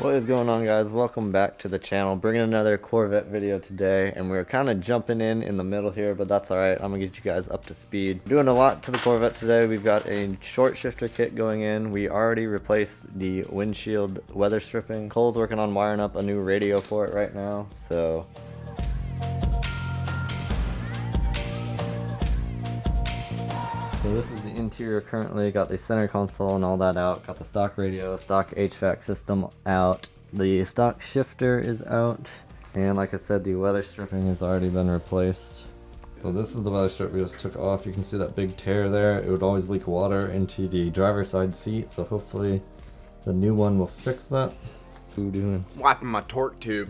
What is going on, guys? Welcome back to the channel. Bringing another Corvette video today, and we're kind of jumping in the middle here, but that's all right. I'm gonna get you guys up to speed. Doing a lot to the Corvette today. We've got a short shifter kit going in. We already replaced the windshield weather stripping. Cole's working on wiring up a new radio for it right now, so this is the interior currently. Got the center console and all that out. Got the stock radio, stock HVAC system out. The stock shifter is out. And like I said, the weather stripping has already been replaced. So this is the weather strip we just took off. You can see that big tear there. It would always leak water into the driver's side seat. So hopefully the new one will fix that. What are you doing? Wiping my torque tube.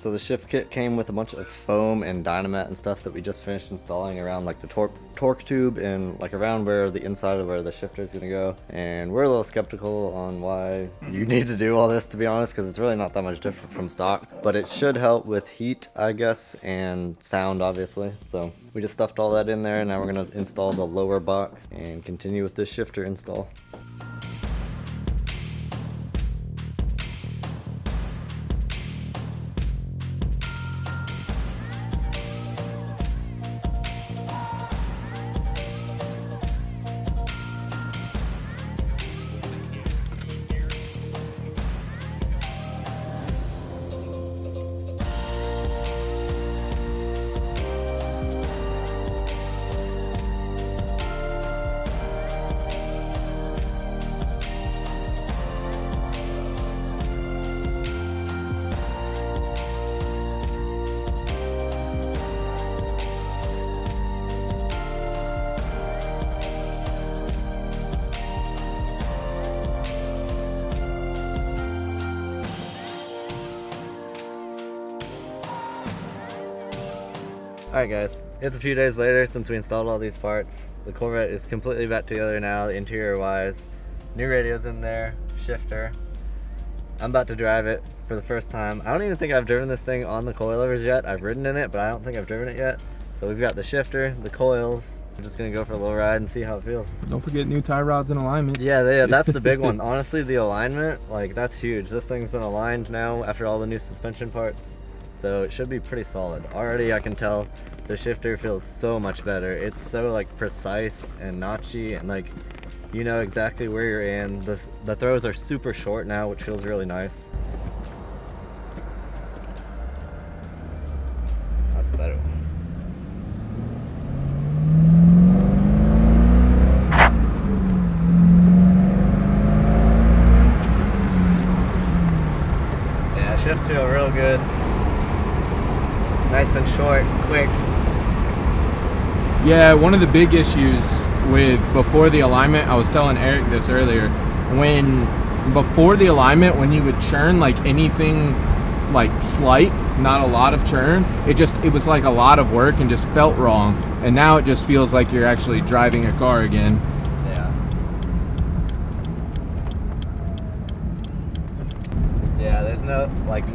So the shift kit came with a bunch of foam and dynamite and stuff that we just finished installing around like the torque tube and like around where the inside of where the shifter is gonna go. And we're a little skeptical on why you need to do all this, to be honest, because it's really not that much different from stock, but it should help with heat, I guess, and sound, obviously. So we just stuffed all that in there, and now we're gonna install the lower box and continue with this shifter install. Alright guys, it's a few days later since we installed all these parts. The Corvette is completely back together now, interior wise. New radio's in there, shifter. I'm about to drive it for the first time. I don't even think I've driven this thing on the coilovers yet. I've ridden in it, but I don't think I've driven it yet. So we've got the shifter, the coils. We're just gonna go for a little ride and see how it feels. Don't forget new tie rods and alignment. Yeah, that's the big one. Honestly, the alignment, like that's huge. This thing's been aligned now after all the new suspension parts. So it should be pretty solid. Already I can tell the shifter feels so much better. It's so like precise and notchy, and like you know exactly where you're in. The throws are super short now, which feels really nice. That's a better one. Yeah, shifts feel real good. Nice and short, quick. Yeah, one of the big issues with before the alignment, I was telling Eric this earlier, when you would churn like anything like slight, not a lot of churn, it was like a lot of work and just felt wrong. And now it just feels like you're actually driving a car again. Yeah, there's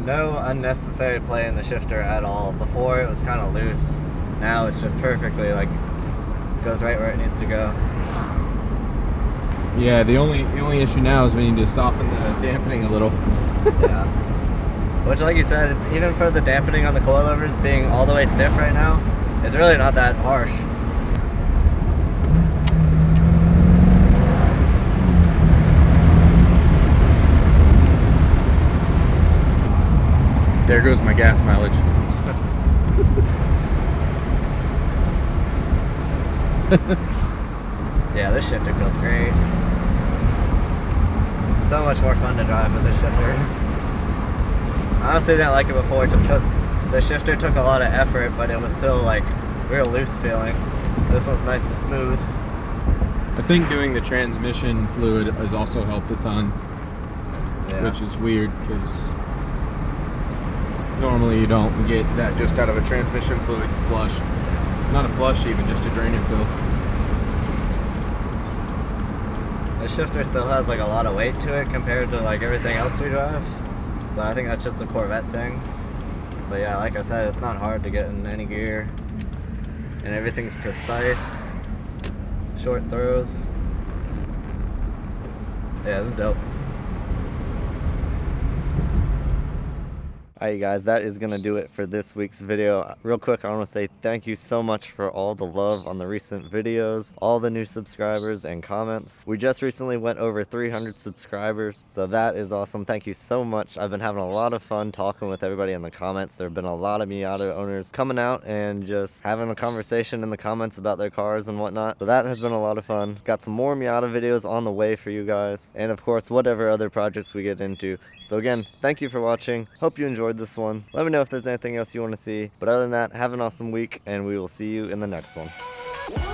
no unnecessary play in the shifter at all. Before it was kind of loose. Now it's just perfectly like goes right where it needs to go. Yeah, the only issue now is we need to soften the dampening a little. Yeah. Which, like you said, is even for the dampening on the coilovers being all the way stiff right now, it's really not that harsh. There goes my gas mileage. Yeah, this shifter feels great. So much more fun to drive with this shifter. I honestly didn't like it before just because the shifter took a lot of effort, but it was still like real loose feeling. This one's nice and smooth. I think doing the transmission fluid has also helped a ton, yeah. Which is weird because normally you don't get that just out of a transmission fluid flush. Not a flush even, just a drain and fill. The shifter still has like a lot of weight to it compared to like everything else we drive. But I think that's just a Corvette thing. But yeah, like I said, it's not hard to get in any gear. And everything's precise. Short throws. Yeah, this is dope. All right, you guys, that is gonna do it for this week's video. Real quick, I want to say thank you so much for all the love on the recent videos, all the new subscribers and comments. We just recently went over 300 subscribers, so that is awesome. Thank you so much. I've been having a lot of fun talking with everybody in the comments. There have been a lot of Miata owners coming out and just having a conversation in the comments about their cars and whatnot, so that has been a lot of fun. Got some more Miata videos on the way for you guys, and of course whatever other projects we get into. So again, thank you for watching. Hope you enjoyed this one. Let me know if there's anything else you want to see, but other than that, have an awesome week and we will see you in the next one.